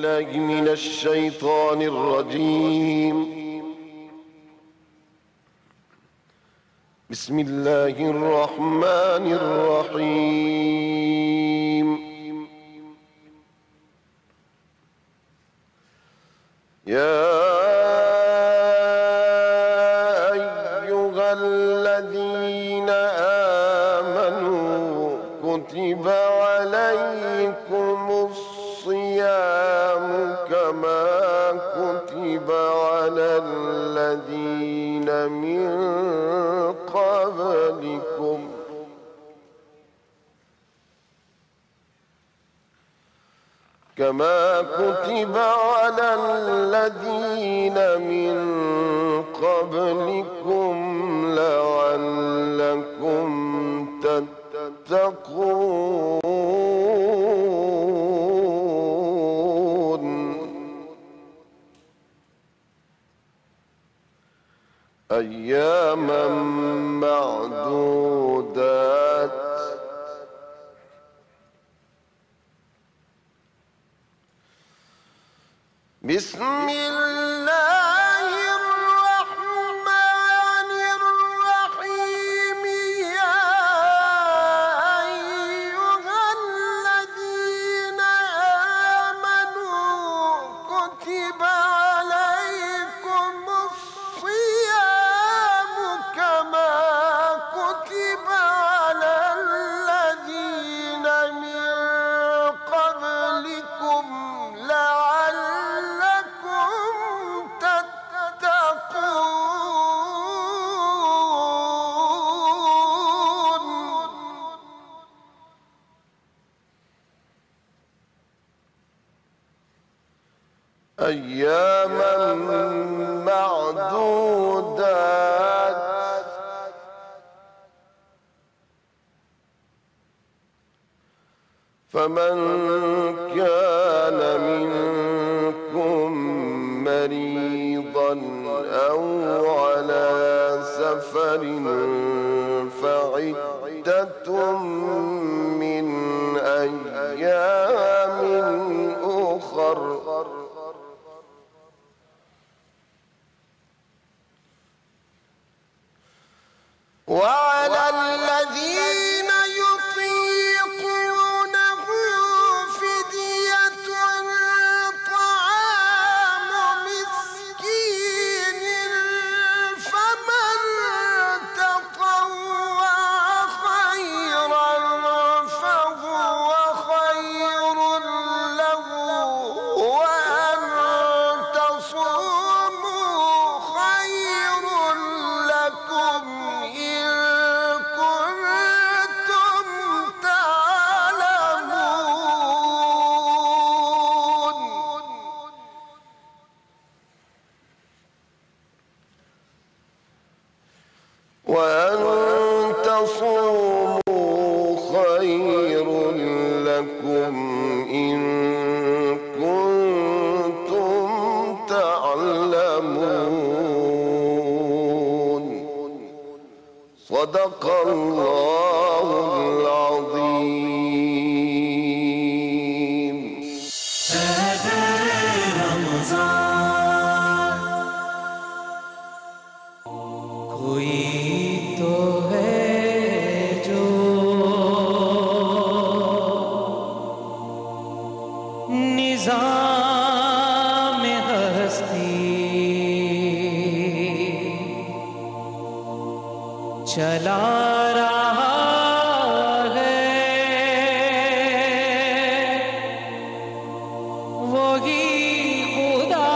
بالله من الشيطان الرجيم. بسم الله الرحمن الرحيم. يا أيها الذين آمنوا كتب عليكم الصيام كما كتب على الذين من قبلكم لعلكم تتقون. أياما معدودات بسم الله الرحمن الرحيم. يا أيها الذين آمنوا كتب عليكم الصيام كما كتب على الذين من قبلكم لعلكم أياما معدودات فمن كان منكم مريضا أو على سفر فعدة من أيام أخر وعلى الذين يطيقونه فدية طعام مسكين فمن تطوع خيرا فهو خير له وأن تصوموا خير لكم وأن تصوموا خير لكم إن كنتم تعلمون. صدق الله العظيم. نظام ہستی چلا رہا ہے وہی خدا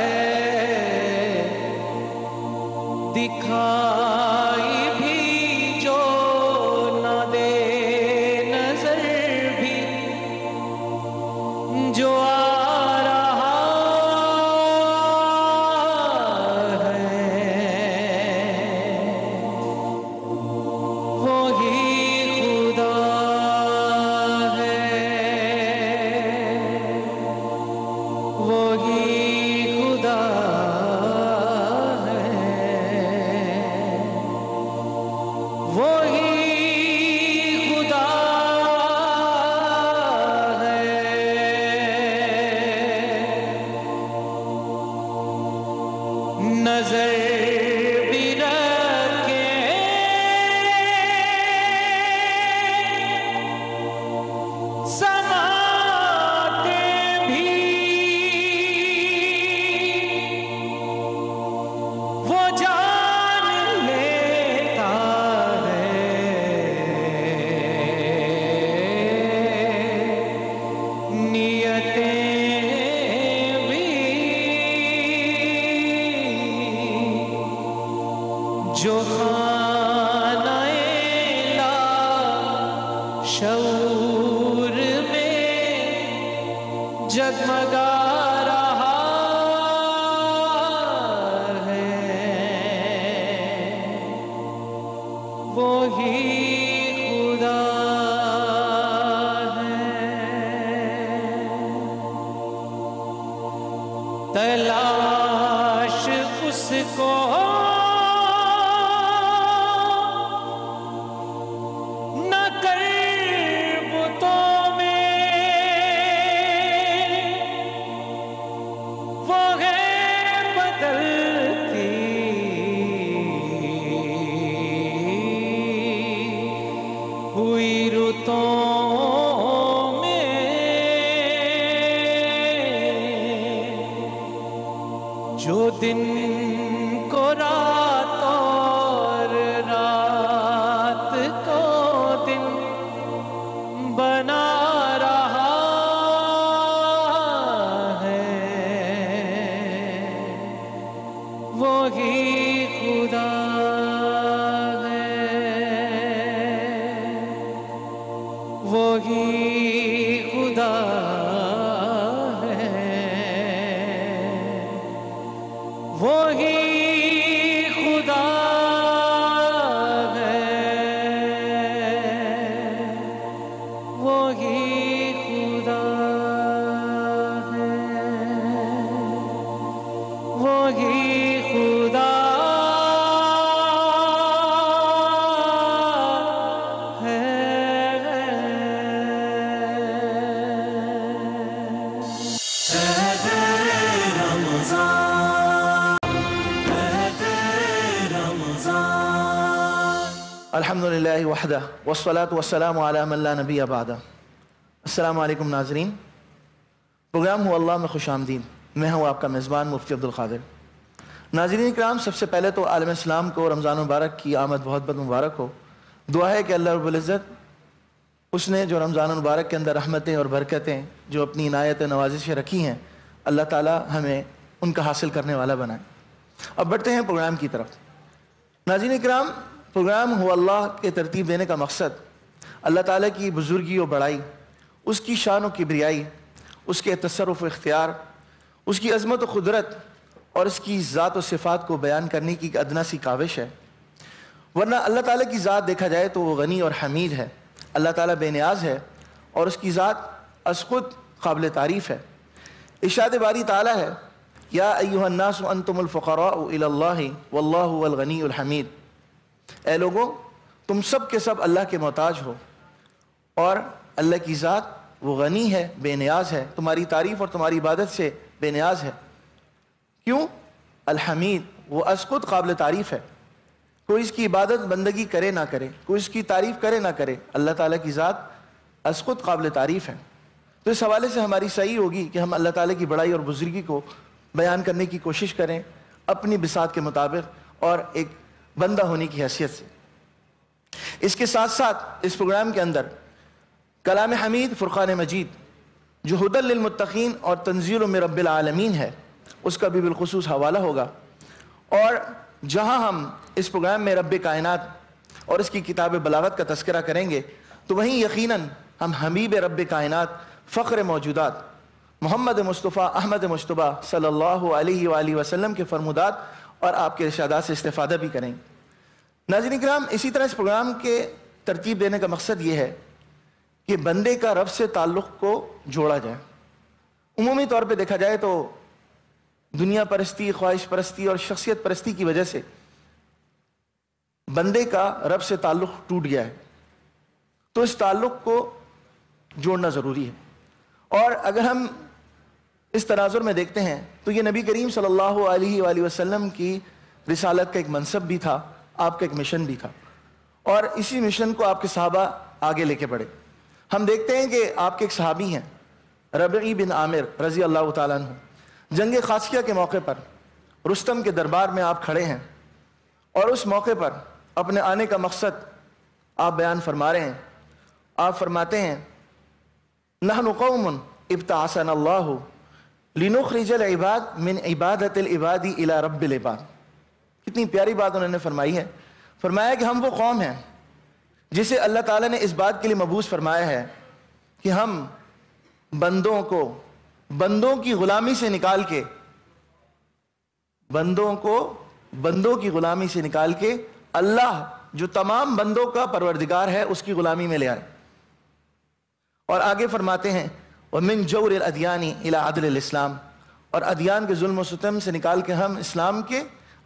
ہے دکھائی بھی جو نہ دے جو آ رہا ہے وہی خدا ہے وہی خدا ہے وہی خدا وہی خدا ہے، تلاش اس کو نہ کر بتوں میں، وہ ہے بدلتی ہوئی رتوں میں، جو دن کو رات اور رات کو دن بنا رہا ہے، وہی خدا وہی خدا ہے، وہی خدا ہے، وہی خدا ہے، وہی خدا الحمد للہ وحدہ والصلاة والسلام علی من لا نبی بعدہ۔ السلام علیکم ناظرین، پروگرام ہو اللہ میں خوش آمدین، میں ہوں آپ کا میزبان مفتی عبدالقادر۔ ناظرین اکرام، سب سے پہلے تو عالم اسلام کو رمضان مبارک کی آمد بہت بہت مبارک ہو۔ دعا ہے کہ اللہ رب العزت اس نے جو رمضان مبارک کے اندر رحمتیں اور برکتیں جو اپنی عنایت نوازشیں رکھی ہیں، اللہ تعالی ہمیں ان کا حاصل کرنے والا بنائے۔ اب بڑھتے ہیں پروگرام کی طرف۔ ناظرین اکرام، پروگرام ہو اللہ کے ترتیب دینے کا مقصد اللہ تعالیٰ کی بزرگی و بڑائی، اس کی شان و کبریائی، اس کے تصرف و اختیار، اس کی عظمت و قدرت اور اس کی ذات و صفات کو بیان کرنے کی ادنا سی کاوش ہے۔ ورنہ اللہ تعالیٰ کی ذات دیکھا جائے تو وہ غنی اور حمید ہے، اللہ تعالیٰ بے نیاز ہے اور اس کی ذات از خود قابل تعریف ہے۔ ارشاد باری تعالیٰ ہے، یا ایہا الناس انتم الفقراء الی اللہ واللہ هو الغنی الحمید، اے لوگوں تم سب کے سب اللہ کے محتاج ہو اور اللہ کی ذات وہ غنی ہے، بے نیاز ہے، تمہاری تعریف اور تمہاری عبادت سے بے نیاز ہے۔ کیوں؟ الحمید، وہ از خود قابل تعریف ہے، کوئی اس کی عبادت بندگی کرے نہ کرے، کوئی اس کی تعریف کرے نہ کرے، اللہ تعالیٰ کی ذات از خود قابل تعریف ہے۔ تو اس حوالے سے ہماری سعی ہوگی کہ ہم اللہ تعالیٰ کی بڑائی اور بزرگی کو بیان کرنے کی کوشش کریں اپنی بساط کے مطابق اور ایک بندہ ہونے کی حیثیت سے۔ اس کے ساتھ ساتھ اس پروگرام کے اندر کلام حمید، فرقان مجید جو ہدی للمتقین اور تنزیل من رب العالمین ہے، اس کا بھی بالخصوص حوالہ ہوگا، اور جہاں ہم اس پروگرام میں رب کائنات اور اس کی کتاب بلاغت کا تذکرہ کریں گے، تو وہیں یقیناً ہم حبیب رب کائنات، فخر موجودات، محمد مصطفیٰ احمد مجتبیٰ صلی اللہ علیہ وآلہ وسلم کے فرمودات اور آپ کے ارشادات سے استفادہ بھی کریں۔ ناظرین اکرام، اسی طرح اس پروگرام کے ترتیب دینے کا مقصد یہ ہے کہ بندے کا رب سے تعلق کو جوڑا جائے۔ عمومی طور پہ دیکھا جائے تو دنیا پرستی، خواہش پرستی اور شخصیت پرستی کی وجہ سے بندے کا رب سے تعلق ٹوٹ گیا ہے، تو اس تعلق کو جوڑنا ضروری ہے۔ اور اگر ہم اس تناظر میں دیکھتے ہیں تو یہ نبی کریم صلی اللہ علیہ وآلہ وسلم کی رسالت کا ایک منصب بھی تھا، آپ کا ایک مشن بھی تھا، اور اسی مشن کو آپ کے صحابہ آگے لے کے بڑھے۔ ہم دیکھتے ہیں کہ آپ کے ایک صحابی ہیں، ربیع بن عامر رضی اللہ تعالیٰ عنہ، جنگ خاصیہ کے موقع پر رستم کے دربار میں آپ کھڑے ہیں، اور اس موقع پر اپنے آنے کا مقصد آپ بیان فرما رہے ہیں۔ آپ فرماتے ہیں، نحن قوم ابتعثنا اللہ لِنُخْرِجَ الْعِبَادِ مِنْ عِبَادَتِ الْعِبَادِ إِلَىٰ رَبِّ الْعِبَادِ۔ کتنی پیاری بات انہوں نے فرمائی ہے۔ فرمایا کہ ہم وہ قوم ہیں جسے اللہ تعالیٰ نے اس بات کے لیے مبعوث فرمایا ہے کہ ہم بندوں کو بندوں کی غلامی سے نکال کے، بندوں کو بندوں کی غلامی سے نکال کے اللہ جو تمام بندوں کا پروردگار ہے اس کی غلامی میں لے آئے. اور آگے فرماتے ہیں وَمِن جَوْرِ الْأَدْيَانِ إِلَىٰ عَدْلِ الْإِسْلَامِ، اور ادیان کے ظلم و ستم سے نکال کے ہم اسلام کے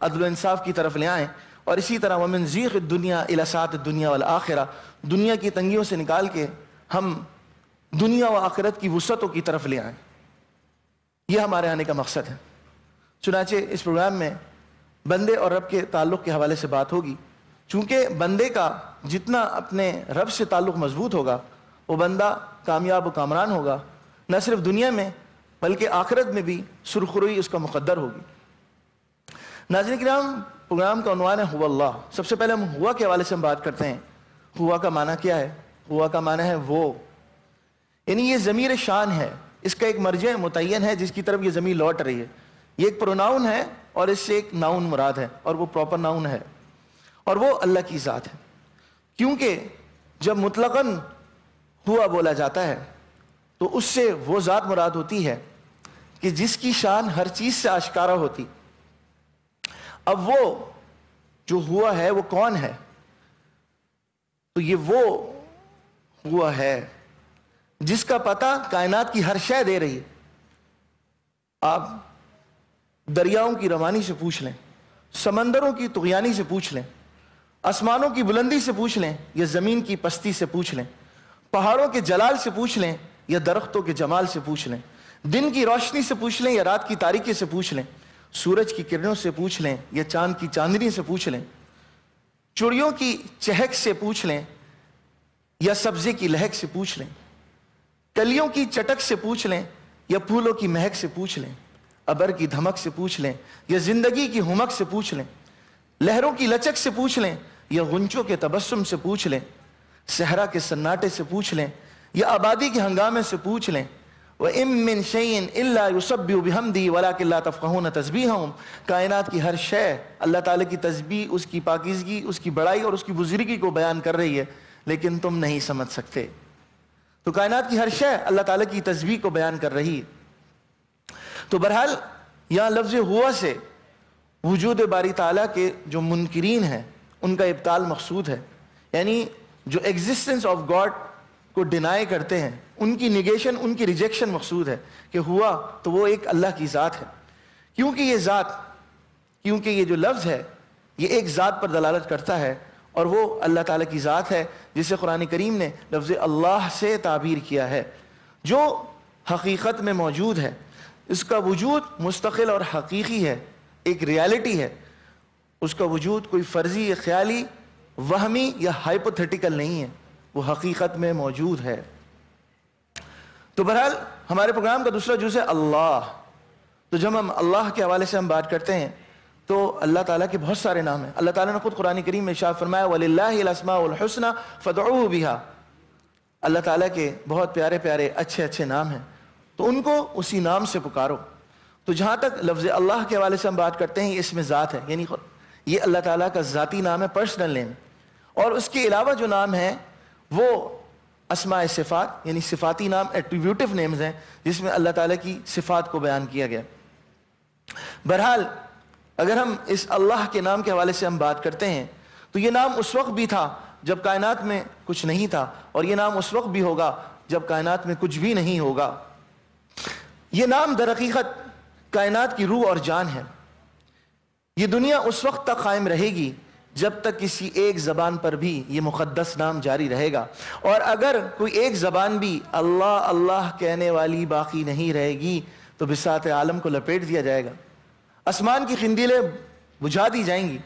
عدل و انصاف کی طرف لے آئیں. اور اسی طرح وَمِن زِيغِ الدُّنْيَا إِلَىٰ سَعَةِ الدُّنْيَا وَالْآخِرَةِ، دنیا کی تنگیوں سے نکال کے ہم دنیا و آخرت کی وسعتوں کی طرف لے آئیں. یہ ہمارے آنے کا مقصد ہے. چنانچہ اس پروگرام میں بندے اور رب کے تعلق کے حوالے سے بات ہوگی. چونکہ بندے کا جتنا اپنے رب سے تعلق مضبوط ہوگا وہ بندہ کامیاب و کامران ہوگا، نہ صرف دنیا میں بلکہ آخرت میں بھی سرخروئی اس کا مقدر ہوگی. ناظرین کرام، پروگرام کا عنوان ہے ہوا اللہ. سب سے پہلے ہم ہوا کے حوالے سے ہم بات کرتے ہیں. ہوا کا معنی کیا ہے؟ ہوا کا معنی ہے وہ، یعنی یہ ضمیر شان ہے، اس کا ایک مرجع متعین ہے جس کی طرف یہ ضمیر لوٹ رہی ہے. یہ ایک پروناؤن ہے اور اس سے ایک ناؤن مراد ہے اور وہ پراپر ناؤن ہے، اور وہ اللہ کی ذات ہے. کیونکہ جب مطلقاً ہوا بولا جاتا ہے تو اس سے وہ ذات مراد ہوتی ہے کہ جس کی شان ہر چیز سے آشکارا ہوتی. اب وہ جو ہوا ہے وہ کون ہے؟ تو یہ وہ ہوا ہے جس کا پتہ کائنات کی ہر شے دے رہی ہے. آپ دریاؤں کی روانی سے پوچھ لیں، سمندروں کی طغیانی سے پوچھ لیں، آسمانوں کی بلندی سے پوچھ لیں یا زمین کی پستی سے پوچھ لیں، پہاڑوں کے جلال سے پوچھ لیں یا درختوں کے جمال سے پوچھ لیں، دن کی روشنی سے پوچھ لیں یا رات کی تاریکی سے پوچھ لیں، سورج کی کرنوں سے پوچھ لیں یا چاند کی چاندنی سے پوچھ لیں، چڑیوں کی چہک سے پوچھ لیں یا سبزے کی لہک سے پوچھ لیں، کلیوں کی چٹک سے پوچھ لیں یا پھولوں کی مہک سے پوچھ لیں، ابر کی دھمک سے پوچھ لیں یا زندگی کی ہمک سے پوچھ لیں، لہروں کی لچک سے پوچھ لیں یا غنچوں کے تبسم سے پوچھ لیں، صحرا کے سناٹے سے پوچھ لیں یا آبادی کے ہنگامے سے پوچھ لیں. وَإِن مِّن شَيْءٍ إِلَّا يُسَبِّحُ بِحَمْدِهِ وَلَٰكِن لَّا تَفْقَهُونَ تَسْبِيحَهُم، کائنات کی ہر شے اللہ تعالیٰ کی تسبیح، اس کی پاکیزگی، اس کی بڑائی اور اس کی بزرگی کو بیان کر رہی ہے لیکن تم نہیں سمجھ سکتے. تو کائنات کی ہر شے اللہ تعالیٰ کی تسبیح کو بیان کر رہی ہے. تو بہرحال یہاں لفظ ہوا سے وجود باری تعالیٰ کے جو منکرین ہیں ان کا ابطال مقصود ہے، یعنی جو ایگزسٹنس آف گاڈ کو ڈینائی کرتے ہیں ان کی نیگیشن، ان کی ریجیکشن مقصود ہے کہ ہوا تو وہ ایک اللہ کی ذات ہے. کیونکہ یہ جو لفظ ہے یہ ایک ذات پر دلالت کرتا ہے اور وہ اللہ تعالیٰ کی ذات ہے جسے قرآن کریم نے لفظ اللہ سے تعبیر کیا ہے، جو حقیقت میں موجود ہے. اس کا وجود مستقل اور حقیقی ہے، ایک ریالٹی ہے. اس کا وجود کوئی فرضی یا خیالی، وہمی یا ہائپوتھیٹیکل نہیں ہے، وہ حقیقت میں موجود ہے. تو بہرحال ہمارے پروگرام کا دوسرا جز ہے اللہ. تو جب ہم اللہ کے حوالے سے ہم بات کرتے ہیں تو اللہ تعالیٰ کے بہت سارے نام ہیں. اللہ تعالیٰ نے خود قرآن کریم میں ارشاد فرمایا وَلِلَّهِ الْأَسْمَاءُ الْحُسْنَى فَادْعُوهُ بِهَا، اللہ تعالیٰ کے بہت پیارے پیارے اچھے اچھے نام ہیں تو ان کو اسی نام سے پکارو. تو جہاں تک لفظ اللہ کے حوالے سے ہم بات کرتے ہیں یہ اسم ذات ہے، یعنی یہ اللہ تعالیٰ کا ذاتی نام ہے، پرسنل نیم. اور اس کے علاوہ جو نام ہیں وہ اسماء صفات، یعنی صفاتی نام، ایٹریبیوٹیو نیمز ہیں جس میں اللہ تعالیٰ کی صفات کو بیان کیا گیا. بہرحال اگر ہم اس اللہ کے نام کے حوالے سے ہم بات کرتے ہیں تو یہ نام اس وقت بھی تھا جب کائنات میں کچھ نہیں تھا، اور یہ نام اس وقت بھی ہوگا جب کائنات میں کچھ بھی نہیں ہوگا. یہ نام درحقیقت کائنات کی روح اور جان ہے. یہ دنیا اس وقت تک قائم رہے گی جب تک کسی ایک زبان پر بھی یہ مقدس نام جاری رہے گا، اور اگر کوئی ایک زبان بھی اللہ اللہ کہنے والی باقی نہیں رہے گی تو بساط عالم کو لپیٹ دیا جائے گا، آسمان کی قندیلیں بجھا دی جائیں گی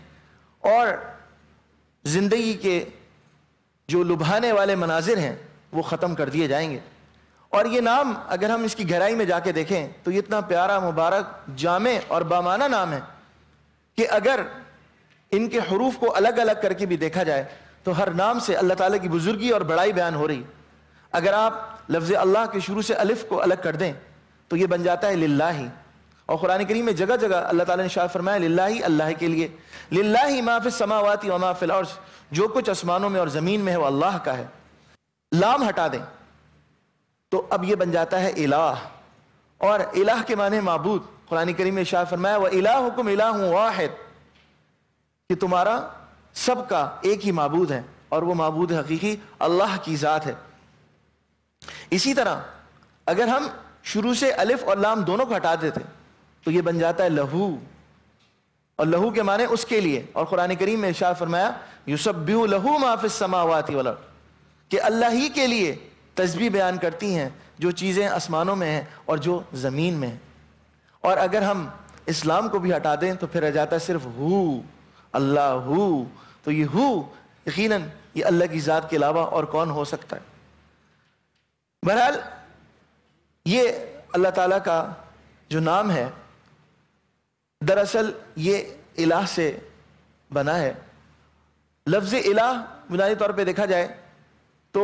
اور زندگی کے جو لبھانے والے مناظر ہیں وہ ختم کر دیے جائیں گے. اور یہ نام اگر ہم اس کی گہرائی میں جا کے دیکھیں تو یہ اتنا پیارا، مبارک، جامع اور بامعنی نام ہے کہ اگر ان کے حروف کو الگ الگ کر کے بھی دیکھا جائے تو ہر نام سے اللہ تعالیٰ کی بزرگی اور بڑائی بیان ہو رہی. اگر آپ لفظ اللہ کے شروع سے الف کو الگ کر دیں تو یہ بن جاتا ہے للہ. اور قرآن کریم میں جگہ جگہ اللہ تعالیٰ نے شاہ فرمایا للہ، اللہ کے لیے، للہ ما فی السماوات و ما فی الارض، جو کچھ آسمانوں میں اور زمین میں ہے وہ اللہ کا ہے. لام ہٹا دیں تو اب یہ بن جاتا ہے الہ، اور الہ کے معنی معبود. قرآن کریم میں ارشاد فرمایا وَإِلَٰهُكُمْ إِلَٰهٌ وَاحِدٌ، کہ تمہارا سب کا ایک ہی معبود ہے اور وہ معبود حقیقی اللہ کی ذات ہے۔ اسی طرح اگر ہم شروع سے الف اور لام دونوں کو ہٹا دیتے تو یہ بن جاتا ہے لہو، اور لہو کے معنی اس کے لیے، اور قرآن کریم میں ارشاد فرمایا یسبح لہو ما فی السماوات والارض، کہ اللہ ہی کے لیے تسبیح بیان کرتی ہیں جو چیزیں آسمانوں میں ہیں اور جو زمین میں ہیں۔ اور اگر ہم اسلام کو بھی ہٹا دیں تو پھر رہ جاتا ہے صرف ہو، اللہ ہو، تو یہ ہو یقیناً یہ اللہ کی ذات کے علاوہ اور کون ہو سکتا ہے۔ بہرحال یہ اللہ تعالیٰ کا جو نام ہے دراصل یہ الہ سے بنا ہے۔ لفظ الہ بنیادی طور پہ دیکھا جائے تو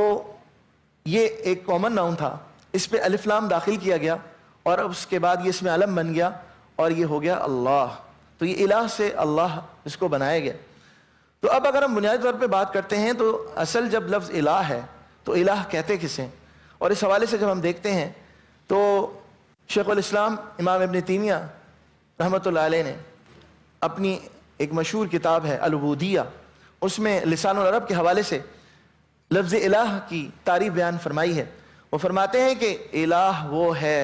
یہ ایک کامن ناؤن تھا، اس پہ الف لام داخل کیا گیا اور اس کے بعد یہ اس میں علم بن گیا اور یہ ہو گیا اللہ، تو یہ الہ سے اللہ اس کو بنایا گیا۔ تو اب اگر ہم بنیادی طور پہ بات کرتے ہیں تو اصل جب لفظ الہ ہے تو الہ کہتے کسے، اور اس حوالے سے جب ہم دیکھتے ہیں تو شیخ الاسلام امام ابن تیمیہ رحمۃ اللہ علیہ نے اپنی ایک مشہور کتاب ہے العبودیہ، اس میں لسان العرب کے حوالے سے لفظ الہ کی تعریف بیان فرمائی ہے۔ وہ فرماتے ہیں کہ الہ وہ ہے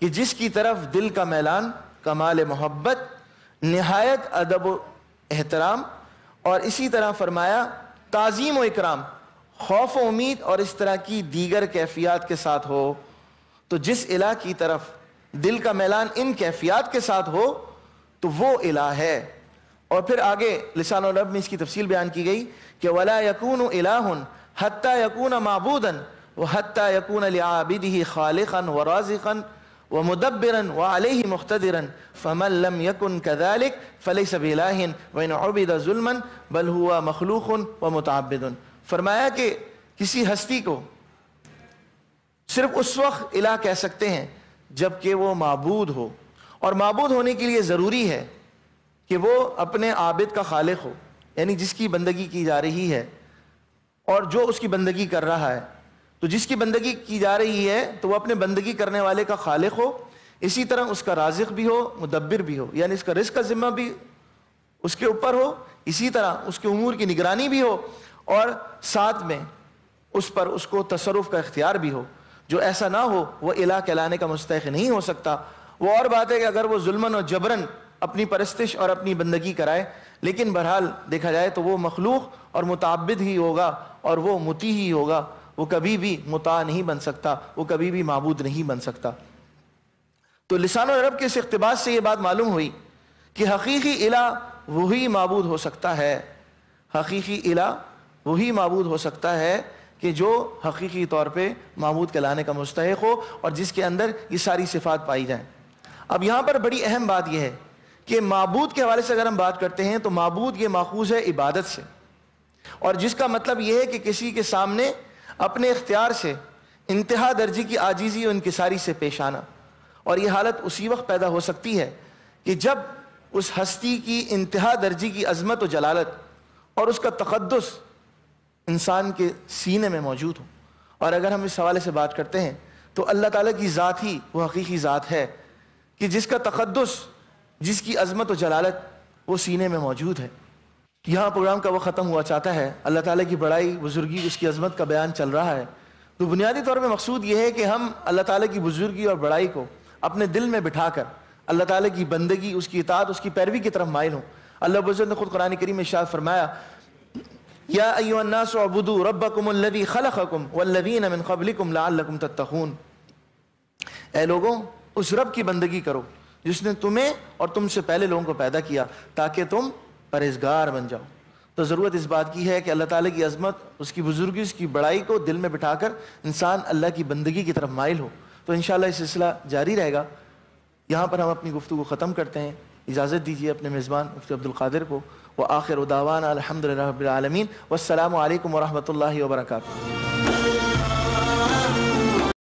کہ جس کی طرف دل کا میلان، کمال محبت، نہایت ادب و احترام، اور اسی طرح فرمایا تعظیم و اکرام، خوف و امید اور اس طرح کی دیگر کیفیات کے ساتھ ہو۔ تو جس الہ کی طرف دل کا میلان ان کیفیات کے ساتھ ہو تو وہ الہ ہے۔ اور پھر آگے لسان العرب میں اس کی تفصیل بیان کی گئی کہ وَلَا يَكُونُ إِلَاهٌ حَتَّى يَكُونَ مَعْبُودًا وَحَتَّى يَكُونَ لِعَابِدِهِ خَالِقًا وَرَازِقًا وَمُدَبِّرًا وَعَلَيْهِ مُقْتَدِرًا فَمَنْ لَمْ يَكُنْ كَذَلِكَ فَلَيْسَ بِإِلَاهٍ وَإِنْ عُبِدَ ظُلْمًا بَلْ هُوَ مَخْلُوقٌ وَمُتَعَبِّدٌ۔ فرمایا کہ کسی ہستی کو صرف اس وقت الہ کہہ سکتے ہیں جب کہ وہ معبود ہو، اور معبود ہونے کے لیے ضروری ہے کہ وہ اپنے عابد کا خالق ہو، یعنی جس کی بندگی کی جا رہی ہے اور جو اس کی بندگی کر رہا ہے۔ تو جس کی بندگی کی جا رہی ہے تو وہ اپنے بندگی کرنے والے کا خالق ہو، اسی طرح اس کا رازق بھی ہو، مدبر بھی ہو، یعنی اس کا رزق کا ذمہ بھی اس کے اوپر ہو، اسی طرح اس کے امور کی نگرانی بھی ہو، اور ساتھ میں اس پر اس کو تصرف کا اختیار بھی ہو۔ جو ایسا نہ ہو وہ الہ کہلانے کا مستحق نہیں ہو سکتا۔ وہ اور بات ہے کہ اگر وہ ظلمن اور جبرن اپنی پرستش اور اپنی بندگی کرائے، لیکن بہرحال دیکھا جائے تو وہ مخلوق اور متعبد ہی ہوگا اور وہ مطیع ہی ہوگا، وہ کبھی بھی مطاع نہیں بن سکتا، وہ کبھی بھی معبود نہیں بن سکتا۔ تو لسان العرب کے اس اقتباس سے یہ بات معلوم ہوئی کہ حقیقی الہ وہی معبود ہو سکتا ہے، حقیقی الہ وہی معبود ہو سکتا ہے کہ جو حقیقی طور پہ معبود کہلانے کا مستحق ہو اور جس کے اندر یہ ساری صفات پائی جائیں۔ اب یہاں پر بڑی اہم بات یہ ہے کہ معبود کے حوالے سے اگر ہم بات کرتے ہیں تو معبود یہ ماخوذ ہے عبادت سے، اور جس کا مطلب یہ ہے کہ کسی کے سامنے اپنے اختیار سے انتہا درجے کی عاجزی و انکساری سے پیش آنا، اور یہ حالت اسی وقت پیدا ہو سکتی ہے کہ جب اس ہستی کی انتہا درجے کی عظمت و جلالت اور اس کا تقدس انسان کے سینے میں موجود ہو۔ اور اگر ہم اس حوالے سے بات کرتے ہیں تو اللہ تعالیٰ کی ذات ہی وہ حقیقی ذات ہے کہ جس کا تقدس، جس کی عظمت و جلالت وہ سینے میں موجود ہے۔ یہاں پروگرام کا وہ ختم ہوا چاہتا ہے، اللہ تعالیٰ کی بڑائی، بزرگی، اس کی عظمت کا بیان چل رہا ہے۔ تو بنیادی طور پہ مقصود یہ ہے کہ ہم اللہ تعالیٰ کی بزرگی اور بڑائی کو اپنے دل میں بٹھا کر اللہ تعالیٰ کی بندگی، اس کی اطاعت، اس کی پیروی کی طرف مائل ہوں۔ اللہ بزرگ نے خود قرآن کریم میں ارشاد فرمایا یا ایھا الناس اعبدوا ربکم الذی خلقکم والذین من قبلکم لعلکم تتقون، اے لوگوں اس رب کی بندگی کرو جس نے تمہیں اور تم سے پہلے لوگوں کو پیدا کیا تاکہ تم پرہیزگار بن جاؤ۔ تو ضرورت اس بات کی ہے کہ اللہ تعالیٰ کی عظمت، اس کی بزرگی، اس کی بڑائی کو دل میں بٹھا کر انسان اللہ کی بندگی کی طرف مائل ہو۔ تو انشاءاللہ یہ سلسلہ جاری رہے گا۔ یہاں پر ہم اپنی گفتگو ختم کرتے ہیں، اجازت دیجیے اپنے میزبان مفتی عبدالقادر کو۔ وآخر دعوانا الحمدللہ رب العالمین، والسلام علیکم ورحمۃ اللہ وبرکاتہ۔